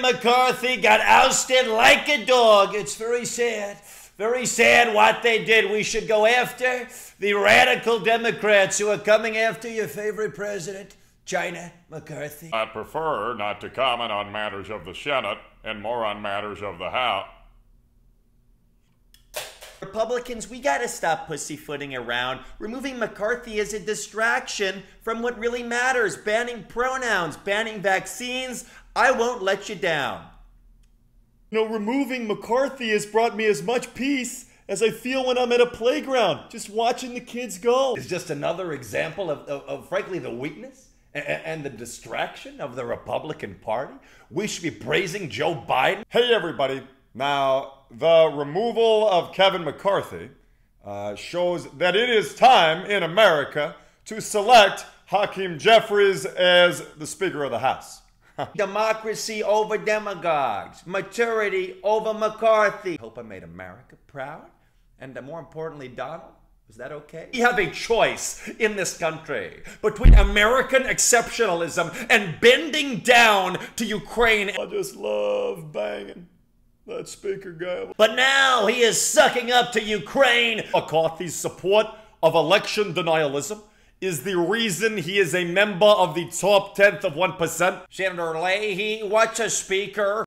Kevin McCarthy got ousted like a dog. It's very sad. Very sad what they did. We should go after the radical Democrats who are coming after your favorite president, China McCarthy. I prefer not to comment on matters of the Senate and more on matters of the House. Republicans, we gotta stop pussyfooting around. Removing McCarthy is a distraction from what really matters. Banning pronouns, banning vaccines. I won't let you down. You know, removing McCarthy has brought me as much peace as I feel when I'm at a playground, just watching the kids go. It's just another example of frankly, the weakness and the distraction of the Republican Party. We should be praising Joe Biden. Hey, everybody. Now, the removal of Kevin McCarthy shows that it is time in America to select Hakeem Jeffries as the Speaker of the House. Democracy over demagogues, maturity over McCarthy. Hope I made America proud, and more importantly, Donald. Is that okay? We have a choice in this country between American exceptionalism and bending down to Ukraine. I just love banging that speaker guy. But now he is sucking up to Ukraine. McCarthy's support of election denialism is the reason he is a member of the top 1/10 of 1%. Senator Leahy, what's a speaker?